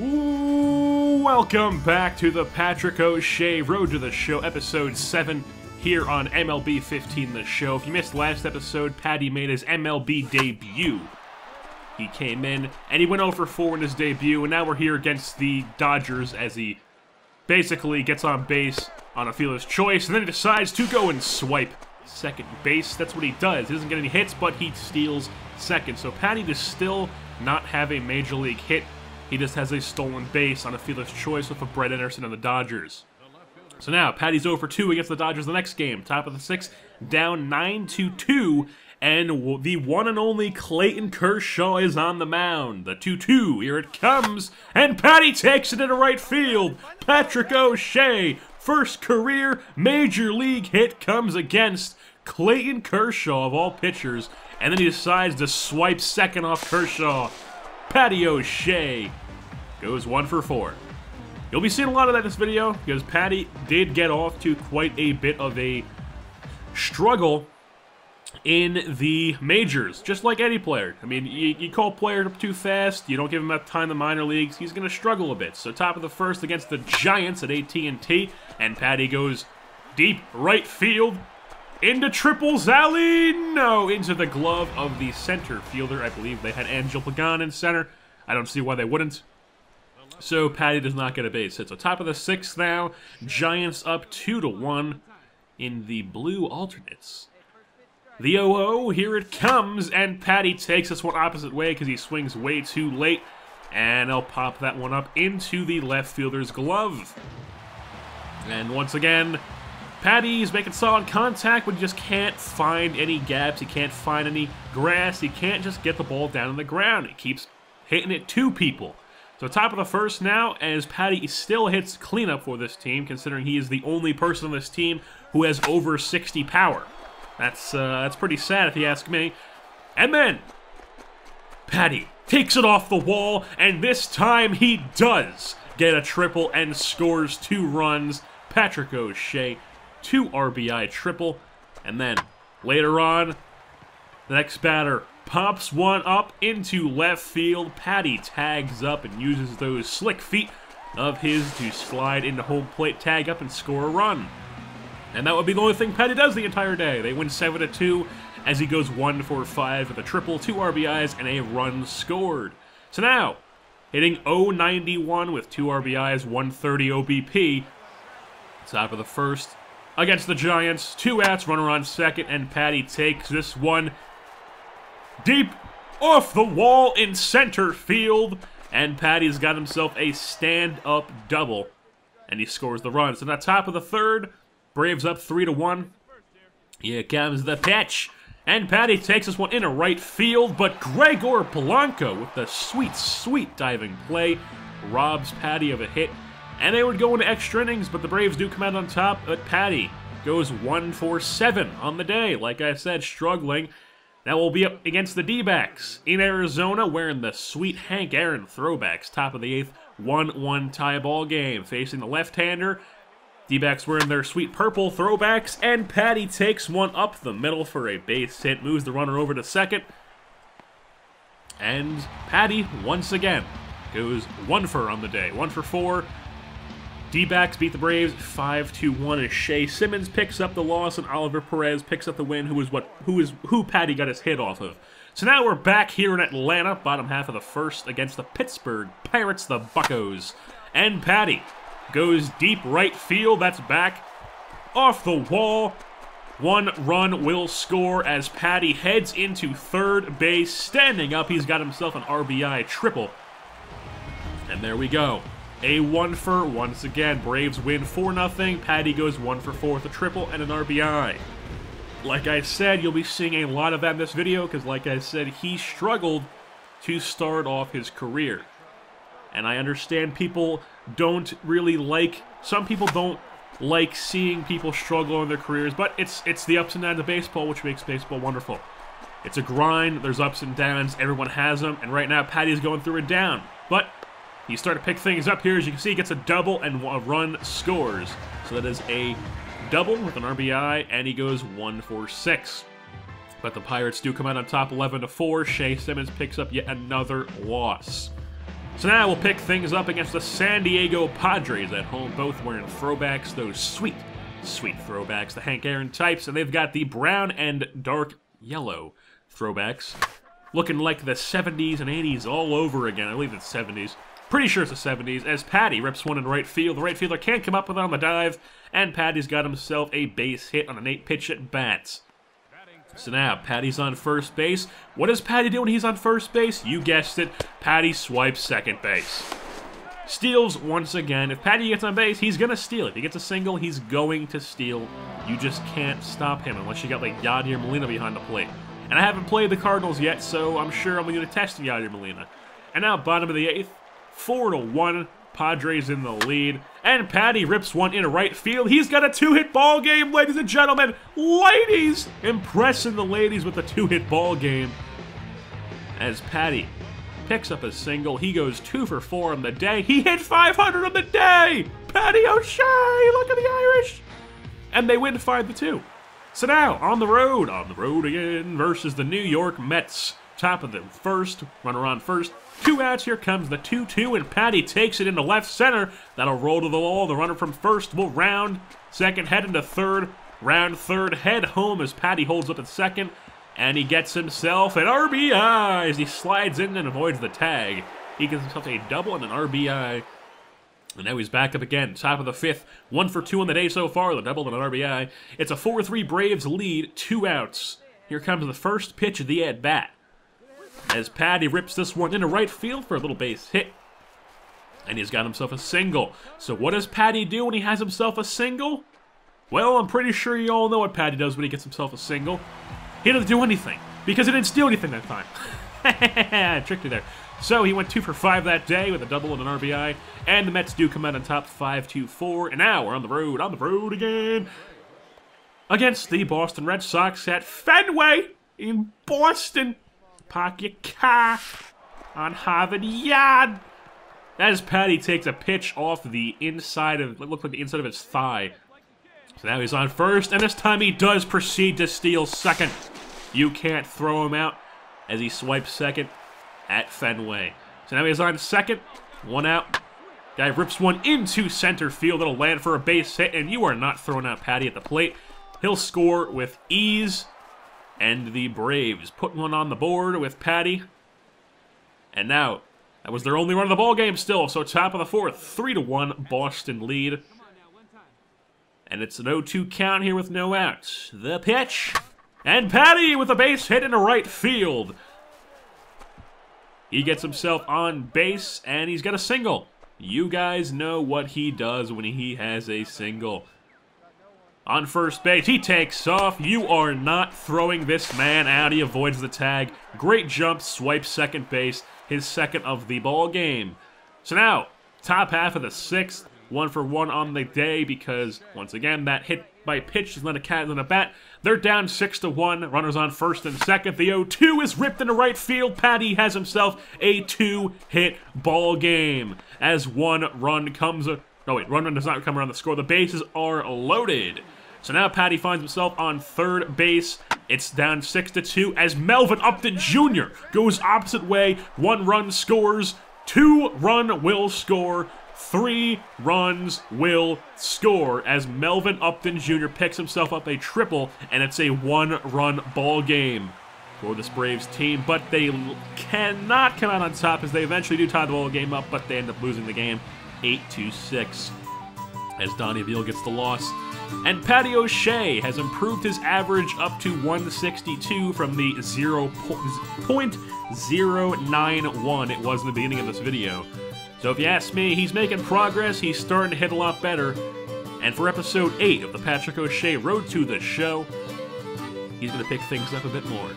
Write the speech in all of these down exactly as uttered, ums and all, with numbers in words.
Welcome back to the Patrick O'Shea Road to the Show, Episode seven, here on M L B fifteen The Show. If you missed last episode, Patty made his M L B debut. He came in, and he went oh for four in his debut, and now we're here against the Dodgers as he basically gets on base on a fielder's choice, and then he decides to go and swipe second base. That's what he does. He doesn't get any hits, but he steals second. So Patty does still not have a major league hit. He just has a stolen base on a fielder's choice with a Brett Anderson and the Dodgers. So now, Patty's oh for two against the Dodgers the next game. Top of the sixth, down nine to two, and the one and only Clayton Kershaw is on the mound. The two two, here it comes, and Patty takes it into right field. Patrick O'Shea, first career major league hit, comes against Clayton Kershaw of all pitchers, and then he decides to swipe second off Kershaw. Patty O'Shea goes one for four. You'll be seeing a lot of that in this video because Patty did get off to quite a bit of a struggle in the majors, just like any player. I mean, you, you call players up too fast, you don't give him enough time in the minor leagues, he's going to struggle a bit. So top of the first against the Giants at A T and T, and Patty goes deep right field into Triple's alley, no, into the glove of the center fielder. I believe they had Angel Pagan in center. I don't see why they wouldn't. So Patty does not get a base hit. So top of the sixth now, Giants up two to one in the blue alternates. The oh oh, here it comes, and Patty takes this one opposite way because he swings way too late, and he'll pop that one up into the left fielder's glove. And once again, Patty's making solid contact, but he just can't find any gaps. He can't find any grass. He can't just get the ball down on the ground. He keeps hitting it to people. So top of the first now, as Patty still hits cleanup for this team, considering he is the only person on this team who has over sixty power. That's, uh, that's pretty sad if you ask me. And then Patty takes it off the wall, and this time he does get a triple and scores two runs. Patrick O'Shea, two R B I triple, and then later on, the next batter pops one up into left field. Patty tags up and uses those slick feet of his to slide into home plate, tag up, and score a run. And that would be the only thing Patty does the entire day. They win seven to two as he goes one for five with a triple, two R B Is, and a run scored. So now, hitting oh ninety-one with two R B Is, one thirty O B P, top of the first against the Giants, two outs, runner on second, and Patty takes this one deep off the wall in center field, and Patty's got himself a stand-up double, and he scores the run. So now top of the third, Braves up three to one. Here comes the pitch, and Patty takes this one into right field, but Gregor Blanco with the sweet, sweet diving play robs Patty of a hit. And they would go into extra innings, but the Braves do come out on top. But Patty goes one for seven on the day. Like I said, struggling. Now we'll be up against the D-backs in Arizona, wearing the sweet Hank Aaron throwbacks. Top of the eighth, one one tie ball game. Facing the left-hander, D-backs wearing their sweet purple throwbacks. And Patty takes one up the middle for a base hit. Moves the runner over to second. And Patty, once again, goes one for on the day. One for four. D-backs beat the Braves five to one as Shae Simmons picks up the loss and Oliver Perez picks up the win, who is what who is who Patty got his hit off of. So now we're back here in Atlanta, bottom half of the first against the Pittsburgh Pirates, the Buccos. And Patty goes deep right field, that's back off the wall. One run will score as Patty heads into third base. Standing up, he's got himself an R B I triple. And there we go. A one-for once again. Braves win four nothing. Patty goes one for four with a triple and an R B I. Like I said, you'll be seeing a lot of that in this video because, like I said, he struggled to start off his career. And I understand people don't really like... Some people don't like seeing people struggle in their careers, but it's, it's the ups and downs of baseball, which makes baseball wonderful. It's a grind. There's ups and downs. Everyone has them. And right now, Patty's going through a down. But he's starting to pick things up here. As you can see, he gets a double and a run scores. So that is a double with an R B I, and he goes one for six. But the Pirates do come out on top eleven to four. Shae Simmons picks up yet another loss. So now we'll pick things up against the San Diego Padres at home, both wearing throwbacks, those sweet, sweet throwbacks, the Hank Aaron types, and they've got the brown and dark yellow throwbacks, looking like the seventies and eighties all over again. I believe it's seventies. Pretty sure it's the seventies, as Patty rips one in right field. The right fielder can't come up with it on the dive, and Patty's got himself a base hit on an eight pitch at bats. So now, Patty's on first base. What does Patty do when he's on first base? You guessed it. Patty swipes second base. Steals once again. If Patty gets on base, he's going to steal. If he gets a single, he's going to steal. You just can't stop him unless you got, like, Yadier Molina behind the plate. And I haven't played the Cardinals yet, so I'm sure I'm going to test Yadier Molina. And now, bottom of the eighth, four to one. Padres in the lead, and Patty rips one in right field. He's got a two-hit ball game, ladies and gentlemen. Ladies, impressing the ladies with a two-hit ball game. As Patty picks up a single, he goes two for four on the day. He hit five hundred on the day. Patty O'Shea, look at the Irish, and they win five to two. So now on the road, on the road again versus the New York Mets. Top of the first, runner on first. Two outs, here comes the two two, and Patty takes it into left center. That'll roll to the wall. The runner from first will round second, head into third, round third, head home as Patty holds up at second, and he gets himself an R B I as he slides in and avoids the tag. He gets himself a double and an R B I. And now he's back up again, top of the fifth. One for two on the day so far, the double and an R B I. It's a four three Braves lead, two outs. Here comes the first pitch of the at-bat, as Patty rips this one into right field for a little base hit. And he's got himself a single. So what does Patty do when he has himself a single? Well, I'm pretty sure you all know what Patty does when he gets himself a single. He doesn't do anything, because he didn't steal anything that time. I tricked you there. So he went two for five that day with a double and an R B I. And the Mets do come out on top five to four. And now we're on the road, on the road again, against the Boston Red Sox at Fenway in Boston. Park your car on Harvard Yard. As Patty takes a pitch off the inside of, it looked like the inside of his thigh. So now he's on first, and this time he does proceed to steal second. You can't throw him out as he swipes second at Fenway. So now he's on second, one out. Guy rips one into center field. It'll land for a base hit, and you are not throwing out Patty at the plate. He'll score with ease. And the Braves put one on the board with Patty. And now, that was their only run of the ballgame still. So top of the fourth, three to one Boston lead. And it's an oh two count here with no outs. The pitch. And Patty with a base hit into right field. He gets himself on base, and he's got a single. You guys know what he does when he has a single. On first base, he takes off. You are not throwing this man out. He avoids the tag. Great jump, swipe second base, his second of the ball game. So now, top half of the sixth, one for one on the day because, once again, that hit by pitch is not a cat in a bat. They're down six to one. Runners on first and second. The oh two is ripped into right field. Patty has himself a two-hit ball game as one run comes. No, wait, run run does not come around the score. The bases are loaded. So now Patty finds himself on third base. It's down six to two as Melvin Upton Junior goes opposite way. One run scores. Two run will score. Three runs will score as Melvin Upton Junior picks himself up a triple, and it's a one-run ball game for this Braves team. But they cannot come out on top as they eventually do tie the ball game up, but they end up losing the game eight to six as Donnie Beale gets the loss. And Patty O'Shea has improved his average up to one sixty-two from the zero point zero nine one it was in the beginning of this video. So if you ask me, he's making progress, he's starting to hit a lot better. And for episode eight of the Patrick O'Shea Road to the Show, he's going to pick things up a bit more.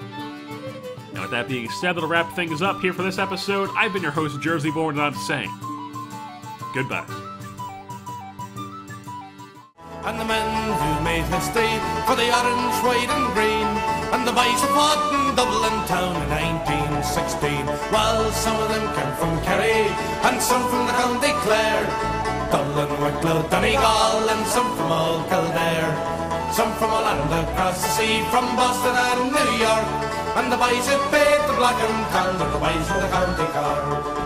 Now with that being said, that'll wrap things up here for this episode. I've been your host, JerseyBorn, and I'm saying goodbye. And the men who made history for the orange, white and green, and the boys who fought in Dublin town in nineteen sixteen. Well, some of them came from Kerry, and some from the County Clare, Dublin, Wicklow, Donegal, and some from old Kildare, some from Ireland across the sea, from Boston and New York, and the boys who paid the black and tan, and the boys from the County Clare.